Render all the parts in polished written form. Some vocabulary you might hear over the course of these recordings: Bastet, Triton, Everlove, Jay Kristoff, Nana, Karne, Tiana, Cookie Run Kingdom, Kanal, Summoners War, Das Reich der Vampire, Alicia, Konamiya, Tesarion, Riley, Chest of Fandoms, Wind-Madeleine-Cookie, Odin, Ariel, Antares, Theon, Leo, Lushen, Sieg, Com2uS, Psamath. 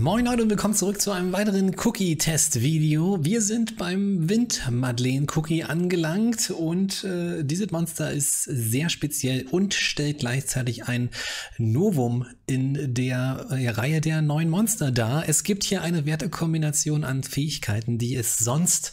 Moin Leute und willkommen zurück zu einem weiteren Cookie-Test-Video. Wir sind beim Wind-Madeleine-Cookie angelangt und dieses Monster ist sehr speziell und stellt gleichzeitig ein Novum in der Reihe der neuen Monster dar. Es gibt hier eine Wertekombination an Fähigkeiten, die es sonst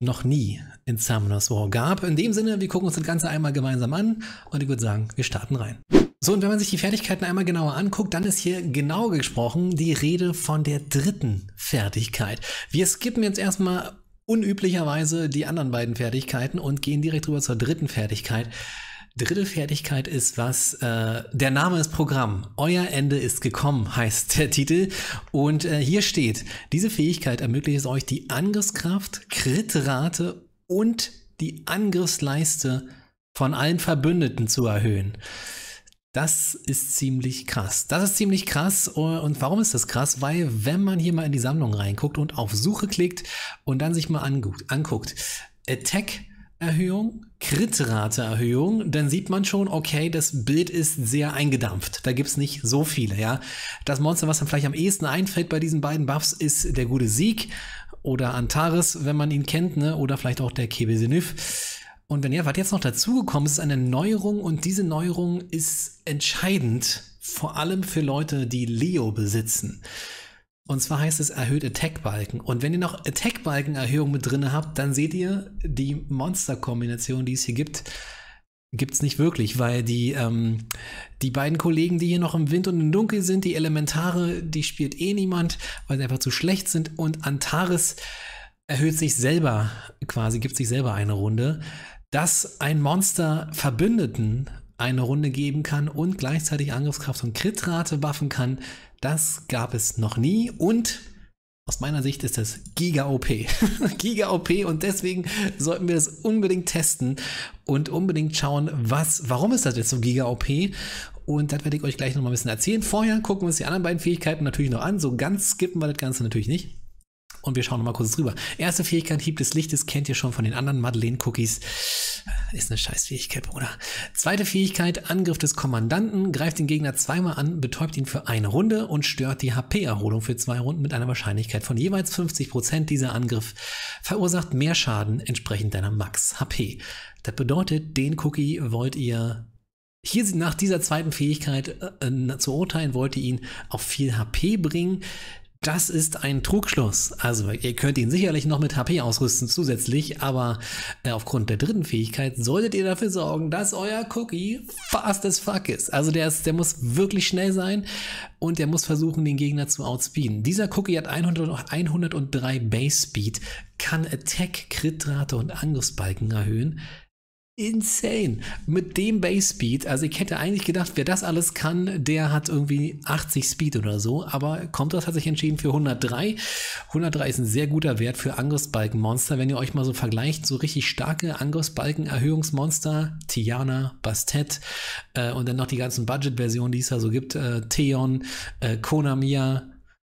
noch nie in Summoners War gab. In dem Sinne, wir gucken uns das Ganze einmal gemeinsam an und ich würde sagen, wir starten rein. So, und wenn man sich die Fertigkeiten einmal genauer anguckt, dann ist hier genau gesprochen die Rede von der dritten Fertigkeit. Wir skippen jetzt erstmal unüblicherweise die anderen beiden Fertigkeiten und gehen direkt rüber zur dritten Fertigkeit. Dritte Fertigkeit ist was, der Name ist Programm, euer Ende ist gekommen, heißt der Titel. Und hier steht, diese Fähigkeit ermöglicht es euch, die Angriffskraft, Kritrate und die Angriffsleiste von allen Verbündeten zu erhöhen. Das ist ziemlich krass. Das ist ziemlich krass. Und warum ist das krass? Weil, wenn man hier mal in die Sammlung reinguckt und auf Suche klickt und dann sich mal anguckt, Attack-Erhöhung, Crit-Rate-Erhöhung, dann sieht man schon, okay, das Bild ist sehr eingedampft. Da gibt es nicht so viele, ja. Das Monster, was dann vielleicht am ehesten einfällt bei diesen beiden Buffs, ist der gute Sieg oder Antares, wenn man ihn kennt, ne? Oder vielleicht auch der Kebel-Senüf. Und wenn ihr was jetzt noch dazugekommen ist, ist eine Neuerung und diese Neuerung ist entscheidend, vor allem für Leute, die Leo besitzen. Und zwar heißt es erhöht Attack-Balken. Und wenn ihr noch Attack-Balken-Erhöhung mit drin habt, dann seht ihr, die Monster-Kombination, die es hier gibt, gibt es nicht wirklich, weil die beiden Kollegen, die hier noch im Wind und im Dunkel sind, die Elementare, die spielt eh niemand, weil sie einfach zu schlecht sind. Und Antares erhöht sich selber, quasi gibt sich selber eine Runde. Dass ein Monster Verbündeten eine Runde geben kann und gleichzeitig Angriffskraft und Kritrate buffen kann, das gab es noch nie und aus meiner Sicht ist das Giga-OP. Giga-OP und deswegen sollten wir das unbedingt testen und unbedingt schauen, warum ist das jetzt so Giga-OP? Und das werde ich euch gleich nochmal ein bisschen erzählen. Vorher gucken wir uns die anderen beiden Fähigkeiten natürlich noch an, so ganz skippen wir das Ganze natürlich nicht. Und wir schauen nochmal kurz drüber. Erste Fähigkeit, Hieb des Lichtes, kennt ihr schon von den anderen Madeleine-Cookies. Ist eine Scheißfähigkeit, Bruder. Zweite Fähigkeit, Angriff des Kommandanten. Greift den Gegner zweimal an, betäubt ihn für eine Runde und stört die HP-Erholung für 2 Runden mit einer Wahrscheinlichkeit von jeweils 50%. Dieser Angriff verursacht mehr Schaden entsprechend deiner Max-HP. Das bedeutet, den Cookie wollt ihr... Hier nach dieser zweiten Fähigkeit zu urteilen, wollt ihr ihn auf viel HP bringen. Das ist ein Trugschluss. Also ihr könnt ihn sicherlich noch mit HP ausrüsten zusätzlich, aber aufgrund der dritten Fähigkeit solltet ihr dafür sorgen, dass euer Cookie fast as fuck ist. Also der muss wirklich schnell sein und der muss versuchen, den Gegner zu outspeeden. Dieser Cookie hat 103 Base Speed, kann Attack, Kritrate und Angriffsbalken erhöhen. Insane. Mit dem Base Speed, also ich hätte eigentlich gedacht, wer das alles kann, der hat irgendwie 80 Speed oder so, aber Com2uS hat sich entschieden für 103. 103 ist ein sehr guter Wert für Angriffsbalkenmonster, wenn ihr euch mal so vergleicht, so richtig starke Angriffsbalken-Erhöhungsmonster, Tiana, Bastet und dann noch die ganzen Budget-Versionen, die es da so gibt, Theon, Konamiya,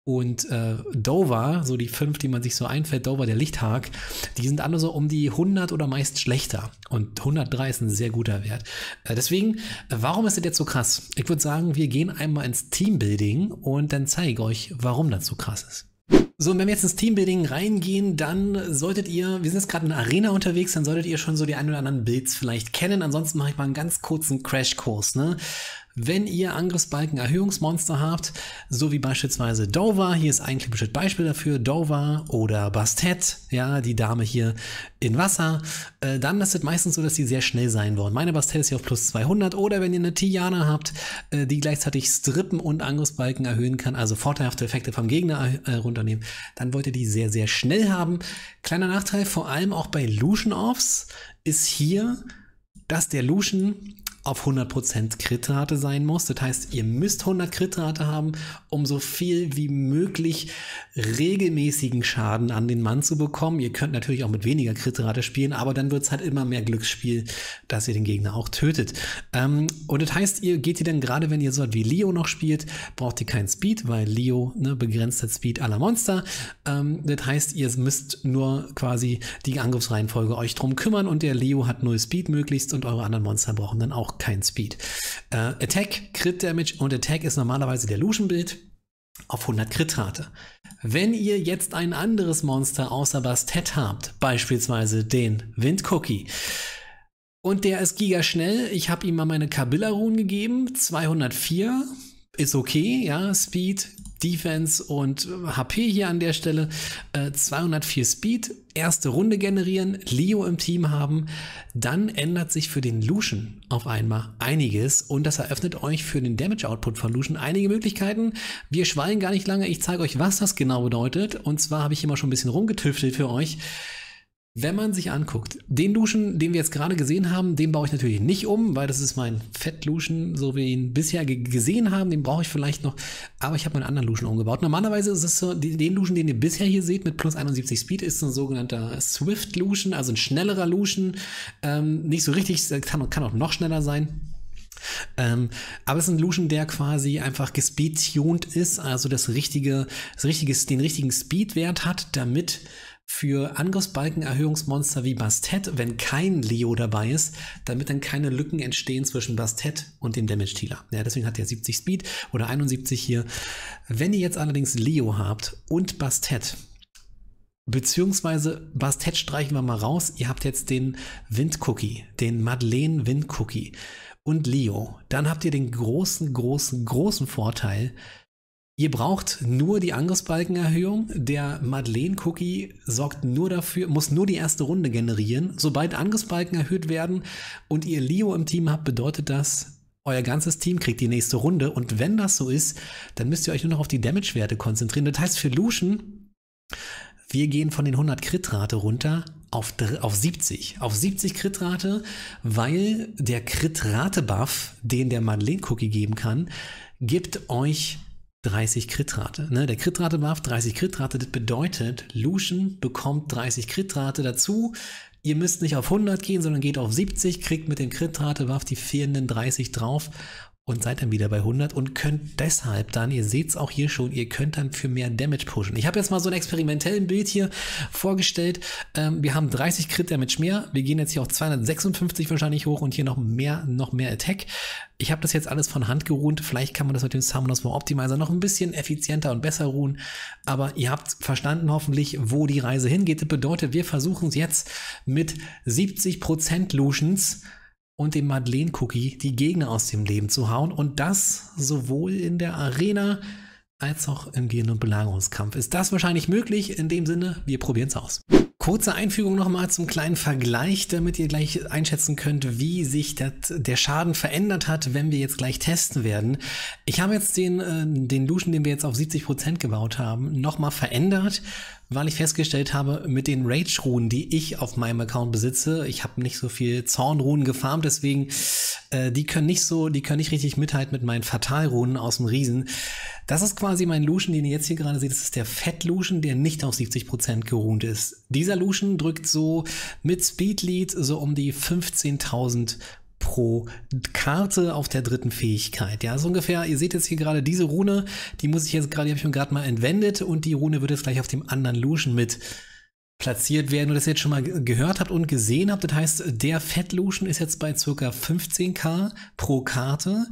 und Dover, so die 5, die man sich so einfällt, Dover, der Lichthag, die sind alle so um die 100 oder meist schlechter. Und 103 ist ein sehr guter Wert. Deswegen, warum ist das jetzt so krass? Ich würde sagen, wir gehen einmal ins Teambuilding und dann zeige ich euch, warum das so krass ist. So, und wenn wir jetzt ins Teambuilding reingehen, dann solltet ihr, wir sind jetzt gerade in der Arena unterwegs, dann solltet ihr schon so die ein oder anderen Builds vielleicht kennen. Ansonsten mache ich mal einen ganz kurzen Crashkurs, ne? Wenn ihr Angriffsbalken-Erhöhungsmonster habt, so wie beispielsweise Dover, hier ist ein typisches Beispiel dafür, Dover oder Bastet, ja, die Dame hier in Wasser, dann ist es meistens so, dass die sehr schnell sein wollen. Meine Bastet ist hier auf plus 200 oder wenn ihr eine Tiana habt, die gleichzeitig Strippen und Angriffsbalken erhöhen kann, also vorteilhafte Effekte vom Gegner runternehmen, dann wollt ihr die sehr, sehr schnell haben. Kleiner Nachteil, vor allem auch bei Lushen-Offs, ist hier, dass der Lushen auf 100% Kritrate sein muss. Das heißt, ihr müsst 100 Kritrate haben, um so viel wie möglich regelmäßigen Schaden an den Mann zu bekommen. Ihr könnt natürlich auch mit weniger Kritrate spielen, aber dann wird es halt immer mehr Glücksspiel, dass ihr den Gegner auch tötet. Und das heißt, ihr geht hier dann, gerade wenn ihr so wie Leo noch spielt, braucht ihr keinen Speed, weil Leo, ne, begrenzt hat Speed aller Monster. Das heißt, ihr müsst nur quasi die Angriffsreihenfolge euch drum kümmern und der Leo hat 0 Speed möglichst und eure anderen Monster brauchen dann auch kein Speed. Attack, Crit Damage und Attack ist normalerweise der Lushen-Build. auf 100 Crit rate. Wenn ihr jetzt ein anderes Monster außer Bastet habt, beispielsweise den Wind-Cookie, und der ist gigaschnell, ich habe ihm mal meine Kabilla-Runen gegeben, 204, ist okay, ja, Speed, Defense und HP hier an der Stelle, 204 Speed, erste Runde generieren, Leo im Team haben, dann ändert sich für den Lushen auf einmal einiges und das eröffnet euch für den Damage-Output von Lushen einige Möglichkeiten. Wir schweigen gar nicht lange, ich zeige euch, was das genau bedeutet, und zwar habe ich immer schon ein bisschen rumgetüftelt für euch. Wenn man sich anguckt, den Lushen, den wir jetzt gerade gesehen haben, den baue ich natürlich nicht um, weil das ist mein Fett-Lushen, so wie wir ihn bisher gesehen haben, den brauche ich vielleicht noch, aber ich habe meinen anderen Lushen umgebaut. Normalerweise ist es so, den Lushen, den ihr bisher hier seht, mit plus 71 Speed, ist ein sogenannter Swift-Lushen, also ein schnellerer Lushen, nicht so richtig, kann auch noch schneller sein. Aber es ist ein Lushen, der quasi einfach gespeed-tuned ist, also den richtigen Speed-Wert hat, damit für Angriffsbalkenerhöhungsmonster wie Bastet, wenn kein Leo dabei ist, damit dann keine Lücken entstehen zwischen Bastet und dem Damage-Dealer. Ja, deswegen hat er 70 Speed oder 71 hier. Wenn ihr jetzt allerdings Leo habt und Bastet, beziehungsweise Bastet streichen wir mal raus, ihr habt jetzt den Wind-Cookie, den Madeleine-Wind-Cookie und Leo, dann habt ihr den großen Vorteil, ihr braucht nur die Angriffsbalkenerhöhung. Der Madeleine-Cookie sorgt nur dafür, muss nur die erste Runde generieren. Sobald Angriffsbalken erhöht werden und ihr Leo im Team habt, bedeutet das, euer ganzes Team kriegt die nächste Runde. Und wenn das so ist, dann müsst ihr euch nur noch auf die Damage-Werte konzentrieren. Das heißt für Lushen, wir gehen von den 100 Crit-Rate runter auf 70. Auf 70 Crit-Rate, weil der Crit-Rate-Buff, den der Madeleine-Cookie geben kann, gibt euch 30 Crit-Rate. Ne? Der Crit-Rate-Buff, 30 Crit-Rate, das bedeutet, Lushen bekommt 30 Crit-Rate dazu. Ihr müsst nicht auf 100 gehen, sondern geht auf 70, kriegt mit dem Crit-Rate-Buff die fehlenden 30 drauf und seid dann wieder bei 100 und könnt deshalb dann, ihr seht es auch hier schon, ihr könnt dann für mehr Damage pushen. Ich habe jetzt mal so ein experimentelles Bild hier vorgestellt. Wir haben 30 Crit-Damage mehr. Wir gehen jetzt hier auf 256 wahrscheinlich hoch und hier noch mehr Attack. Ich habe das jetzt alles von Hand geruht. Vielleicht kann man das mit dem Summoners War Optimizer noch ein bisschen effizienter und besser ruhen. Aber ihr habt verstanden hoffentlich, wo die Reise hingeht. Das bedeutet, wir versuchen es jetzt mit 70% Lushens und dem Madeleine-Cookie die Gegner aus dem Leben zu hauen. Und das sowohl in der Arena als auch im Gehen- und Belagerungskampf. Ist das wahrscheinlich möglich? In dem Sinne, wir probieren es aus. Kurze Einführung nochmal zum kleinen Vergleich, damit ihr gleich einschätzen könnt, wie sich der Schaden verändert hat, wenn wir jetzt gleich testen werden. Ich habe jetzt den Lushen, den wir jetzt auf 70% gebaut haben, nochmal verändert, weil ich festgestellt habe, mit den Rage-Runen, die ich auf meinem Account besitze, ich habe nicht so viel Zorn-Runen gefarmt, deswegen die können nicht richtig mithalten mit meinen Fatal-Runen aus dem Riesen. Das ist quasi mein Lushen, den ihr jetzt hier gerade seht. Das ist der Fett-Lushen, der nicht auf 70% geruht ist. Dieser Lushen drückt so mit Speedlead so um die 15.000 pro Karte auf der dritten Fähigkeit. Ja, so ungefähr, ihr seht jetzt hier gerade diese Rune, die muss ich jetzt gerade, die habe ich mir gerade mal entwendet und die Rune wird jetzt gleich auf dem anderen Lushen mit platziert werden, nur dass ihr jetzt schon mal gehört habt und gesehen habt. Das heißt, der Fett-Lushen ist jetzt bei ca. 15.000 pro Karte.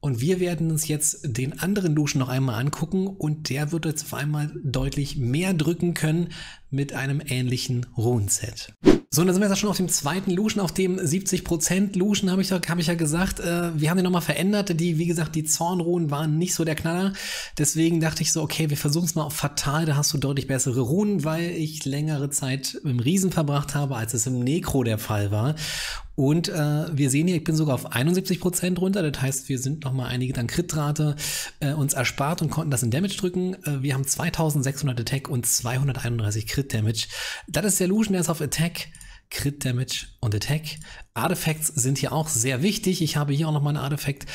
Und wir werden uns jetzt den anderen Lushen noch einmal angucken und der wird jetzt auf einmal deutlich mehr drücken können mit einem ähnlichen Runenset. So, und dann sind wir jetzt schon auf dem zweiten Lushen, auf dem 70% Lushen, hab ich ja gesagt. Wir haben den nochmal verändert. Wie gesagt, die Zornrunen waren nicht so der Knaller. Deswegen dachte ich so, okay, wir versuchen es mal auf Fatal, da hast du deutlich bessere Runen, weil ich längere Zeit im Riesen verbracht habe, als es im Nekro der Fall war. Und wir sehen hier, ich bin sogar auf 71% runter, das heißt, wir sind nochmal einige an Crit-Rate uns erspart und konnten das in Damage drücken. Wir haben 2600 Attack und 231 Crit-Damage. Das ist der Lushen, der ist auf Attack, Crit-Damage und Attack. Artefacts sind hier auch sehr wichtig. Ich habe hier auch nochmal ein Artefakt.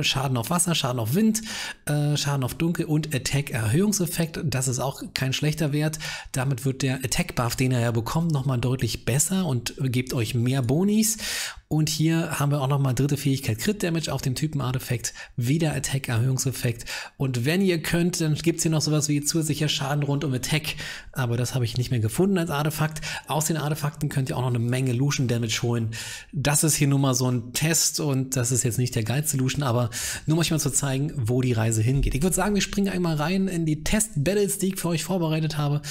Schaden auf Wasser, Schaden auf Wind, Schaden auf Dunkel und Attack-Erhöhungseffekt. Das ist auch kein schlechter Wert. Damit wird der Attack-Buff, den er ja bekommt, nochmal deutlich besser und gibt euch mehr Bonis. Und hier haben wir auch nochmal dritte Fähigkeit Crit-Damage auf dem Typen-Artefakt. Wieder Attack-Erhöhungseffekt. Und wenn ihr könnt, dann gibt es hier noch sowas wie zusätzlicher Schaden rund um Attack. Aber das habe ich nicht mehr gefunden als Artefakt. Aus den Artefakten könnt ihr auch noch eine Menge Lushen-Damage holen. das ist hier nur mal so ein Test und das ist jetzt nicht der geilste Lushen, aber nur um euch mal zu zeigen, wo die Reise hingeht. Ich würde sagen, wir springen einmal rein in die Test-Battles, die ich für euch vorbereitet habe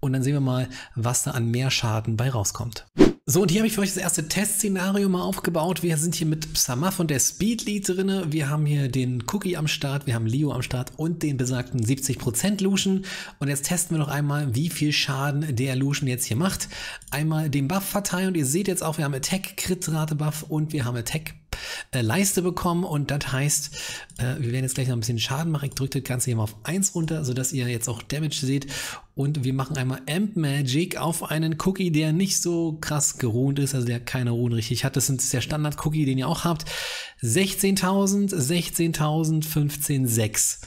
und dann sehen wir mal, was da an mehr Schaden bei rauskommt. So, und hier habe ich für euch das erste Testszenario mal aufgebaut. Wir sind hier mit Psamath und der Speedlead drinne. Wir haben hier den Cookie am Start, wir haben Leo am Start und den besagten 70% Lushen. Und jetzt testen wir noch einmal, wie viel Schaden der Lushen jetzt hier macht. Einmal den Buff verteilen und ihr seht jetzt auch, wir haben Attack-Crit-Rate-Buff und wir haben Attack-Leiste bekommen. Und das heißt, wir werden jetzt gleich noch ein bisschen Schaden machen. Ich drücke das Ganze hier mal auf 1 runter, sodass ihr jetzt auch Damage seht. Und wir machen einmal Amp Magic auf einen Cookie, der nicht so krass geruhnt ist, also der keine Ruhen richtig hat. Das ist der Standard-Cookie, den ihr auch habt. 16.000, 16.000, 15.6.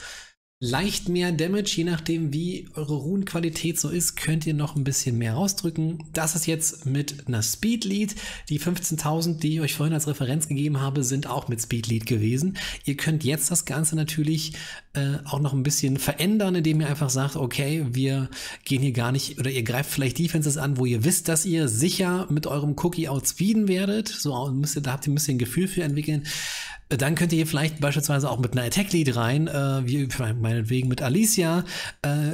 Leicht mehr Damage, je nachdem wie eure Ruhenqualität so ist, könnt ihr noch ein bisschen mehr rausdrücken. Das ist jetzt mit einer Speedlead. Die 15.000, die ich euch vorhin als Referenz gegeben habe, sind auch mit Speedlead gewesen. Ihr könnt jetzt das Ganze natürlich auch noch ein bisschen verändern, indem ihr einfach sagt, okay, wir gehen hier gar nicht, oder ihr greift vielleicht Defenses an, wo ihr wisst, dass ihr sicher mit eurem Cookie outspeeden werdet. So müsst ihr, da habt ihr ein bisschen Gefühl für entwickeln. Dann könnt ihr hier vielleicht beispielsweise auch mit einer Attack-Lead rein, wie meinetwegen mit Alicia.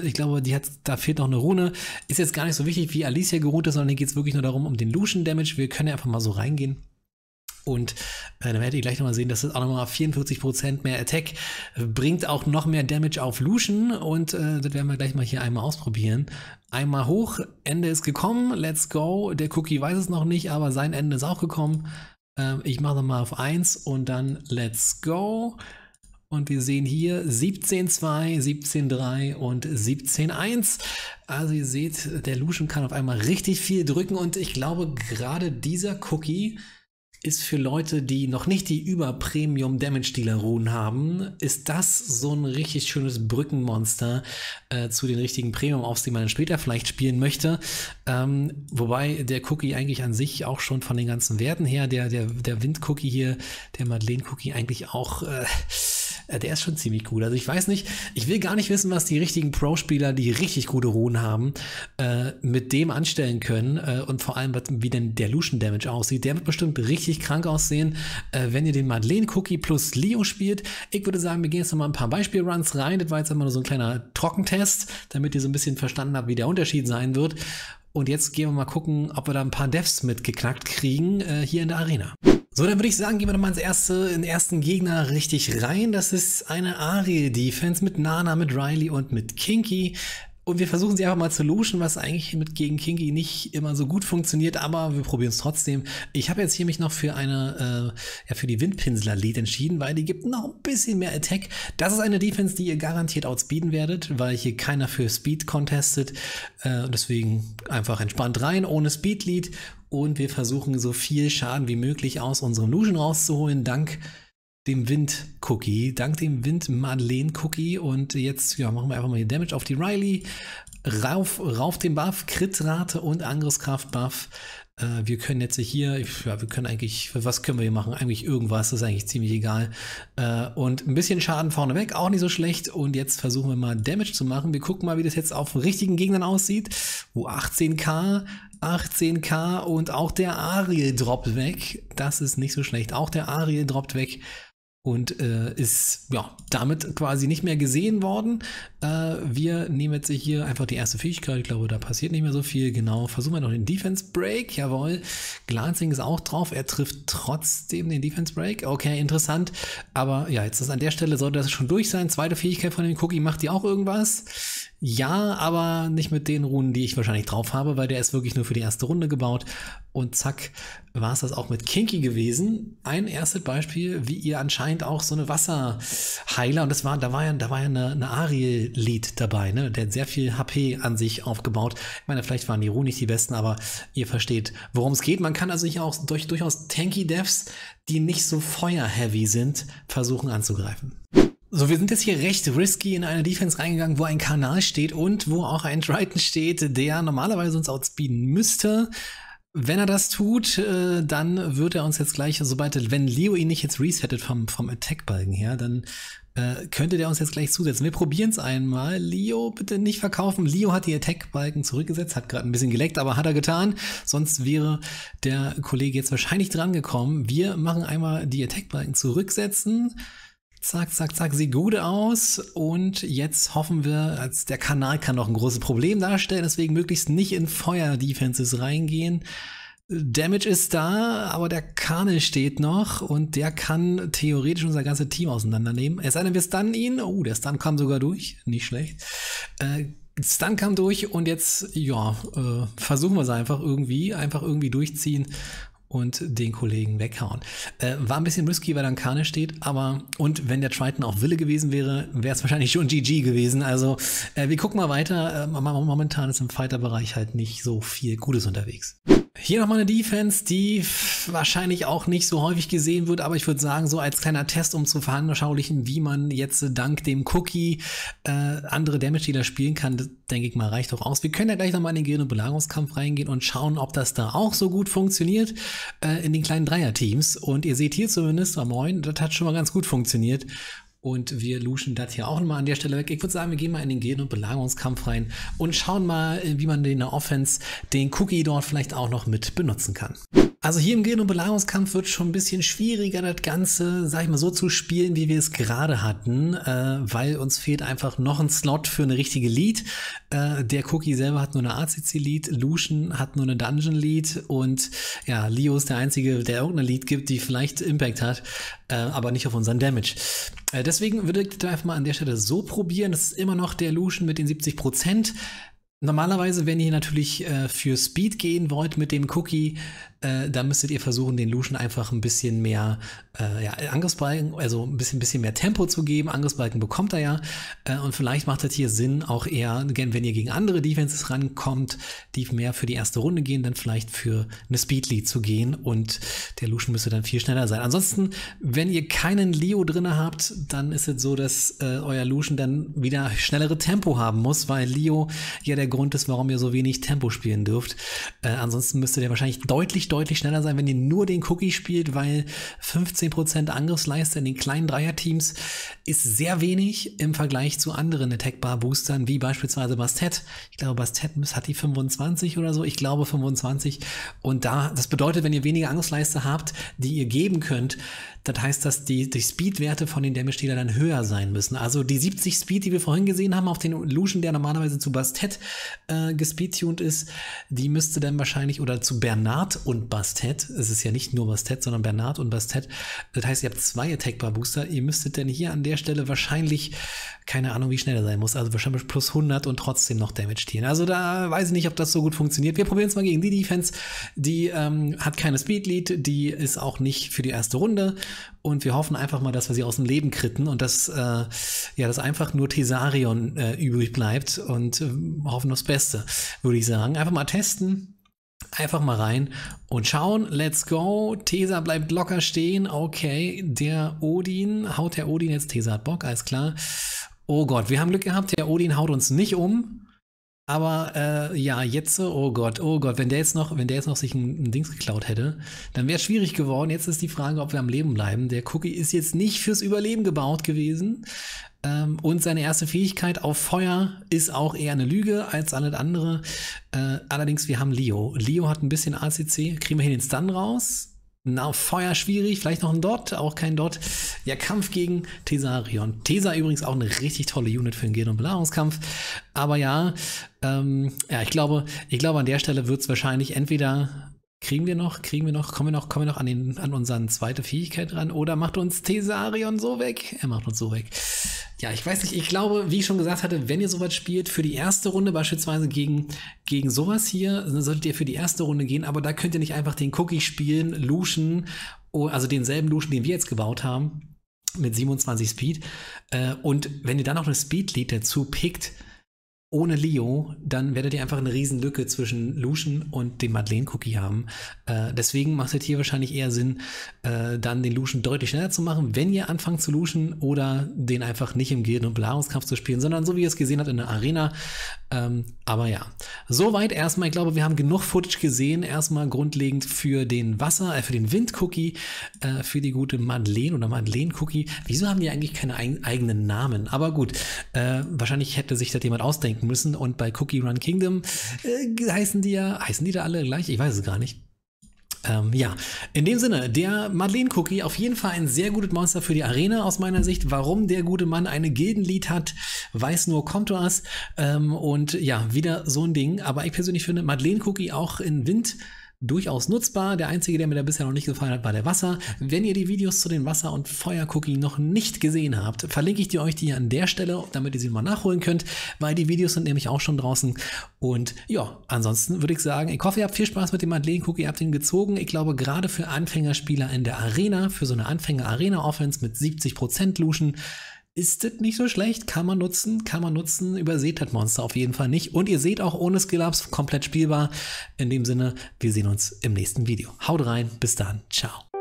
Ich glaube, da fehlt noch eine Rune. Ist jetzt gar nicht so wichtig, wie Alicia geruht ist, sondern hier geht es wirklich nur darum, um den Lushen-Damage. Wir können ja einfach mal so reingehen. Und dann werdet ihr gleich nochmal sehen, dass das auch nochmal 44% mehr Attack bringt, auch noch mehr Damage auf Lushen. Und das werden wir gleich mal hier einmal ausprobieren. Einmal hoch, Ende ist gekommen, let's go. Der Cookie weiß es noch nicht, aber sein Ende ist auch gekommen. Ich mache nochmal auf 1 und dann let's go. Und wir sehen hier 17.2, 17.3 und 17.1. Also ihr seht, der Lushen kann auf einmal richtig viel drücken. Und ich glaube, gerade dieser Cookie ist für Leute, die noch nicht die Über-Premium-Damage-Dealer-Runen haben, ist das so ein richtig schönes Brückenmonster zu den richtigen Premium-Aufs, die man dann später vielleicht spielen möchte. Wobei der Cookie eigentlich an sich auch schon von den ganzen Werten her, der Wind-Cookie hier, der Madeleine-Cookie eigentlich auch, der ist schon ziemlich gut. Also ich weiß nicht, ich will gar nicht wissen, was die richtigen Pro-Spieler, die richtig gute Runen haben, mit dem anstellen können und vor allem, wie denn der Lushen-Damage aussieht. Der wird bestimmt richtig krank aussehen, wenn ihr den Madeleine-Cookie plus Leo spielt. Ich würde sagen, wir gehen jetzt nochmal ein paar Beispiel-Runs rein. Das war jetzt immer nur so ein kleiner Trockentest, damit ihr so ein bisschen verstanden habt, wie der Unterschied sein wird. Und jetzt gehen wir mal gucken, ob wir da ein paar Devs mitgeknackt kriegen hier in der Arena. So, dann würde ich sagen, gehen wir nochmal in den ersten Gegner richtig rein. Das ist eine Ariel-Defense mit Nana, mit Riley und mit Kinki. Und wir versuchen sie einfach mal zu lushen, was eigentlich gegen Kinki nicht immer so gut funktioniert, aber wir probieren es trotzdem. Ich habe jetzt hier mich noch für eine, für die Windpinsler-Lead entschieden, weil die gibt noch ein bisschen mehr Attack. Das ist eine Defense, die ihr garantiert outspeeden werdet, weil hier keiner für Speed contestet. Deswegen einfach entspannt rein, ohne Speed-Lead. Und wir versuchen so viel Schaden wie möglich aus unserem Lushen rauszuholen, dank dem Wind-Cookie, dank dem Wind-Madeleine-Cookie. Und jetzt ja, machen wir einfach mal hier Damage auf die Riley, rauf den Buff, Crit-Rate und Angriffskraft-Buff. Wir können jetzt hier, ja, wir können eigentlich, was können wir hier machen? Eigentlich irgendwas, das ist eigentlich ziemlich egal. Und ein bisschen Schaden vorneweg, auch nicht so schlecht. Und jetzt versuchen wir mal Damage zu machen. Wir gucken mal, wie das jetzt auf richtigen Gegnern aussieht. Oh, 18k, 18k und auch der Ariel droppt weg. Das ist nicht so schlecht. Auch der Ariel droppt weg. Und ist ja damit quasi nicht mehr gesehen worden. Wir nehmen jetzt hier einfach die erste Fähigkeit. Ich glaube, da passiert nicht mehr so viel. Genau, versuchen wir noch den Defense Break. Jawohl, Glancing ist auch drauf. Er trifft trotzdem den Defense Break. Okay, interessant. Aber ja, jetzt ist an der Stelle, sollte das schon durch sein. Zweite Fähigkeit von dem Cookie, macht die auch irgendwas? Ja, aber nicht mit den Runen, die ich wahrscheinlich drauf habe, weil der ist wirklich nur für die erste Runde gebaut. Und zack, war es das auch mit Kinki gewesen. Ein erstes Beispiel, wie ihr anscheinend auch so eine Wasserheiler, und das war, da war ja eine Ariel-Lead dabei, ne? Der hat sehr viel HP an sich aufgebaut. Ich meine, vielleicht waren die Runen nicht die besten, aber ihr versteht, worum es geht. Man kann also hier auch durchaus tanky Devs, die nicht so feuer-heavy sind, versuchen anzugreifen. So, wir sind jetzt hier recht risky in eine Defense reingegangen, wo ein Kanal steht und wo auch ein Triton steht, der normalerweise uns outspeeden müsste. Wenn er das tut, dann wird er uns jetzt gleich, sobald, wenn Leo ihn nicht jetzt resettet vom Attack-Balken her, dann könnte der uns jetzt gleich zusetzen. Wir probieren es einmal. Leo, bitte nicht verkaufen. Leo hat die Attack-Balken zurückgesetzt, hat gerade ein bisschen geleckt, aber hat er getan. Sonst wäre der Kollege jetzt wahrscheinlich dran gekommen. Wir machen einmal die Attack-Balken zurücksetzen. Zack, zack, zack, sieht gut aus und jetzt hoffen wir, als der Kanal kann noch ein großes Problem darstellen, deswegen möglichst nicht in Feuer-Defenses reingehen. Damage ist da, aber der Karne steht noch und der kann theoretisch unser ganzes Team auseinandernehmen. Es sei denn, wir stunnen ihn. Oh, der Stun kam sogar durch, nicht schlecht. Stun kam durch und jetzt, ja, versuchen wir es einfach irgendwie durchziehen. Und den Kollegen weghauen. War ein bisschen risky, weil dann Karne steht, aber und wenn der Triton auch Wille gewesen wäre, wäre es wahrscheinlich schon GG gewesen. Also wir gucken mal weiter. Momentan ist im Fighter-Bereich halt nicht so viel Gutes unterwegs. Hier nochmal eine Defense, die wahrscheinlich auch nicht so häufig gesehen wird, aber ich würde sagen, so als kleiner Test, um zu veranschaulichen, wie man jetzt dank dem Cookie andere Damage, die da spielen kann, denke ich mal, reicht doch aus. Wir können ja gleich nochmal in den Gehirn- und Belagerungskampf reingehen und schauen, ob das da auch so gut funktioniert in den kleinen Dreier-Teams. Und ihr seht hier zumindest, oh moin, das hat schon mal ganz gut funktioniert. Und wir luschen das hier auch nochmal an der Stelle weg. Ich würde sagen, wir gehen mal in den Gehirn- und Belagerungskampf rein und schauen mal, wie man in der Offense den Cookie dort vielleicht auch noch mit benutzen kann. Also hier im Gehirn- und Belagerungskampf wird schon ein bisschen schwieriger, das Ganze, sag ich mal, so zu spielen, wie wir es gerade hatten, weil uns fehlt einfach noch ein Slot für eine richtige Lead. Der Cookie selber hat nur eine ACC-Lead, Lushen hat nur eine Dungeon-Lead und ja, Leo ist der Einzige, der irgendeine Lead gibt, die vielleicht Impact hat, aber nicht auf unseren Damage. Deswegen würde ich das einfach mal an der Stelle so probieren. Das ist immer noch der Lushen mit den 70%. Normalerweise, wenn ihr natürlich für Speed gehen wollt mit dem Cookie, dann müsstet ihr versuchen, den Lushen einfach ein bisschen mehr Angriffsbalken, also ein bisschen mehr Tempo zu geben. Angriffsbalken bekommt er ja. Und vielleicht macht das hier Sinn, auch eher, wenn ihr gegen andere Defenses rankommt, die mehr für die erste Runde gehen, dann vielleicht für eine Speed-Lead zu gehen. Und der Lushen müsste dann viel schneller sein. Ansonsten, wenn ihr keinen Leo drin habt, dann ist es so, dass euer Lushen dann wieder schnellere Tempo haben muss, weil Leo ja der Grund ist, warum ihr so wenig Tempo spielen dürft. Ansonsten müsste der wahrscheinlich deutlich schneller sein, wenn ihr nur den Cookie spielt, weil 15% Angriffsleiste in den kleinen Dreier-Teams ist sehr wenig im Vergleich zu anderen Attack-Bar-Boostern, wie beispielsweise Bastet. Ich glaube, Bastet hat die 25 oder so. Ich glaube 25. Und das bedeutet, wenn ihr weniger Angriffsleiste habt, die ihr geben könnt, das heißt, dass die Speed-Werte von den Damage-Dealer dann höher sein müssen. Also die 70 Speed, die wir vorhin gesehen haben, auf den Lushen, der normalerweise zu Bastet gespeedtuned ist, die müsste dann wahrscheinlich, oder zu Bernard und Bastet, es ist ja nicht nur Bastet, sondern Bernard und Bastet, das heißt, ihr habt zwei Attack-Bar-Booster, ihr müsstet dann hier an der Stelle wahrscheinlich, keine Ahnung, wie schnell er sein muss, also wahrscheinlich plus 100 und trotzdem noch Damage-Dealen. Also da weiß ich nicht, ob das so gut funktioniert. Wir probieren es mal gegen die Defense, die hat keine Speed-Lead, die ist auch nicht für die erste Runde. Und wir hoffen einfach mal, dass wir sie aus dem Leben kritten und dass dass einfach nur Tesarion übrig bleibt und hoffen aufs Beste, würde ich sagen. Einfach mal testen. Einfach mal rein und schauen. Let's go. Tesa bleibt locker stehen. Okay, der Odin. Haut der Odin jetzt? Tesa hat Bock, alles klar. Oh Gott, wir haben Glück gehabt. Der Odin haut uns nicht um. Aber ja, jetzt, oh Gott, wenn der jetzt noch sich ein Dings geklaut hätte, dann wäre es schwierig geworden. Jetzt ist die Frage, ob wir am Leben bleiben. Der Cookie ist jetzt nicht fürs Überleben gebaut gewesen. Und seine erste Fähigkeit auf Feuer ist auch eher eine Lüge als alles andere. Allerdings, wir haben Leo. Leo hat ein bisschen ACC. Kriegen wir hier den Stun raus? Na, Feuer schwierig, vielleicht noch ein Dot, auch kein Dot. Ja, Kampf gegen Tesarion. Tesa übrigens auch eine richtig tolle Unit für den Gehirn- und Belagerungskampf. Aber ja, ich glaube an der Stelle wird es wahrscheinlich entweder kommen wir noch an unseren zweite Fähigkeit ran oder macht uns Tesarion so weg? Er macht uns so weg. Ja, ich weiß nicht, ich glaube, wie ich schon gesagt hatte, wenn ihr sowas spielt, für die erste Runde beispielsweise gegen sowas hier, dann solltet ihr für die erste Runde gehen, aber da könnt ihr nicht einfach den Cookie spielen, Lushen, also denselben Lushen, den wir jetzt gebaut haben, mit 27 Speed. Und wenn ihr dann noch eine Speed-Lead dazu pickt, ohne Leo, dann werdet ihr einfach eine Riesenlücke zwischen Lushen und dem Madeleine-Cookie haben. Deswegen macht es hier wahrscheinlich eher Sinn, dann den Lushen deutlich schneller zu machen, wenn ihr anfangt zu Lushen, oder den einfach nicht im Gilden- und Belagerungskampf zu spielen, sondern so wie ihr es gesehen habt in der Arena. Aber ja, soweit erstmal. Ich glaube, wir haben genug Footage gesehen, erstmal grundlegend für den Wind-Cookie, für die gute Madeleine oder Madeleine-Cookie. Wieso haben die eigentlich keine eigenen Namen? Aber gut, wahrscheinlich hätte sich das jemand ausdenken müssen, und bei Cookie Run Kingdom heißen die da alle gleich? Ich weiß es gar nicht. Ja, in dem Sinne, der Madeleine-Cookie, auf jeden Fall ein sehr gutes Monster für die Arena aus meiner Sicht. Warum der gute Mann eine Gildenlead hat, weiß nur Com2uS. Und ja, wieder so ein Ding. Aber ich persönlich finde Madeleine-Cookie auch in Wind durchaus nutzbar. Der einzige, der mir da bisher noch nicht gefallen hat, war der Wasser. Wenn ihr die Videos zu den Wasser- und Feuer-Cookie noch nicht gesehen habt, verlinke ich die euch die an der Stelle, damit ihr sie mal nachholen könnt, weil die Videos sind nämlich auch schon draußen. Und ja, ansonsten würde ich sagen, ich hoffe, ihr habt viel Spaß mit dem Madeleine-Cookie, ihr habt ihn gezogen. Ich glaube, gerade für Anfängerspieler in der Arena, für so eine Anfänger-Arena-Offense mit 70% Lushen, ist das nicht so schlecht, kann man nutzen, überseht das Monster auf jeden Fall nicht. Und ihr seht auch, ohne Skill-Ups komplett spielbar. In dem Sinne, wir sehen uns im nächsten Video. Haut rein, bis dann, ciao.